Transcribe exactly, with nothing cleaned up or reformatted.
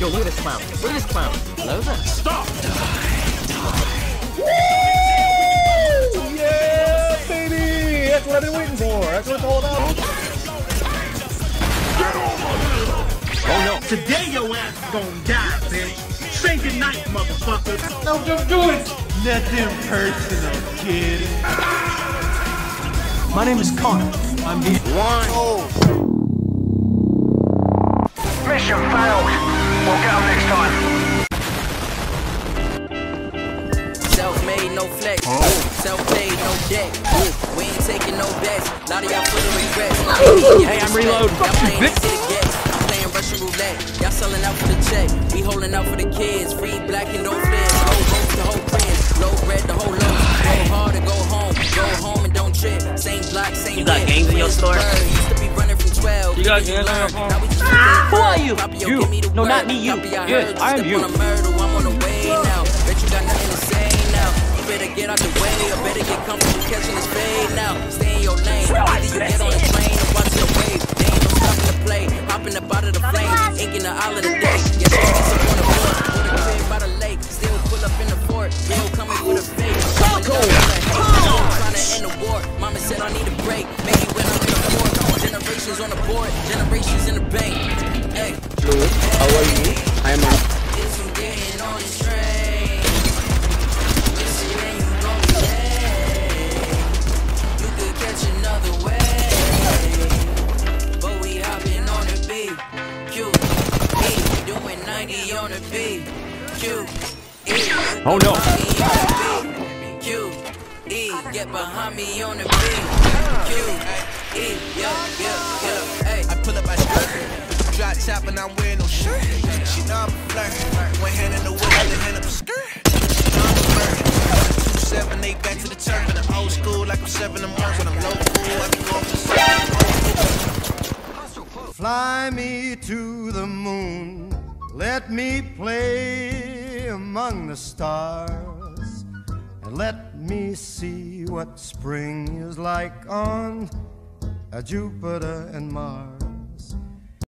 Yo, look at this clown. Look at this clown. Hello there. Stop! Die! Die! Woo! Yeah, baby! That's what I've been waiting for. That's what it's all about. Get over here! Oh, no. Today your ass is gonna die, bitch. Say goodnight, motherfucker. No, don't do it! Nothing personal, kid. Ah! My name is Connor. I'm the one. Oh. Mission failed. We'll get them next time. Self-made, no flex. Oh. Self-made, no deck. Ooh. We ain't taking no bets. Lot of y'all full of regrets. Hey, I'm reloading. Y'all playing this shit again. I'm playing Russian roulette. Y'all selling out for the check. We holding out for the kids. Free black and no feds. Low rope the whole friends. Low bread the whole load. Go hard and go home. Go home and don't trip. Same block, same. You got games in your store? You got games in your phone? Who are you? You. No, not me, you. Yes, I am you. I'm on the way now. Bet you got nothing to say now. You better get out the way or better get comfortable catching this fade now. Stay in your lane. Either you get on the train or watch the wave. They ain't no stopping to play. Hopping up out of the flames. Ink in the aisle of the day. Yes, I guess I'm on the board. Put a crib by the lake. Still pull up in the port. Still coming with a fake. I'm trying to end the war. Mama said I need a break. Maybe when I'm in the port. Generations on the board. Generations in the bank. Hey. Hello. How are you? I am out. It's from getting on the train. This ain't gonna stay. You could catch another way. But we hopping on the B. Q. E. Doing ninety on the B. Q. E. Oh no. Q. E. Get behind me on the B. Q. Yeah, yeah, yeah. Hey, I pull up my skirt, drop top and I'm wearing no shirt. She know I'm flirting, one hand in the whip, the hand up skirt. She know I'm flirting. Two seven eight back to the turf, and I'm old school like I'm seven. I'm old when I'm low school, I be going for the fly me to the moon. Let me play among the stars, and let me see what spring is like on. A Jupiter and Mars.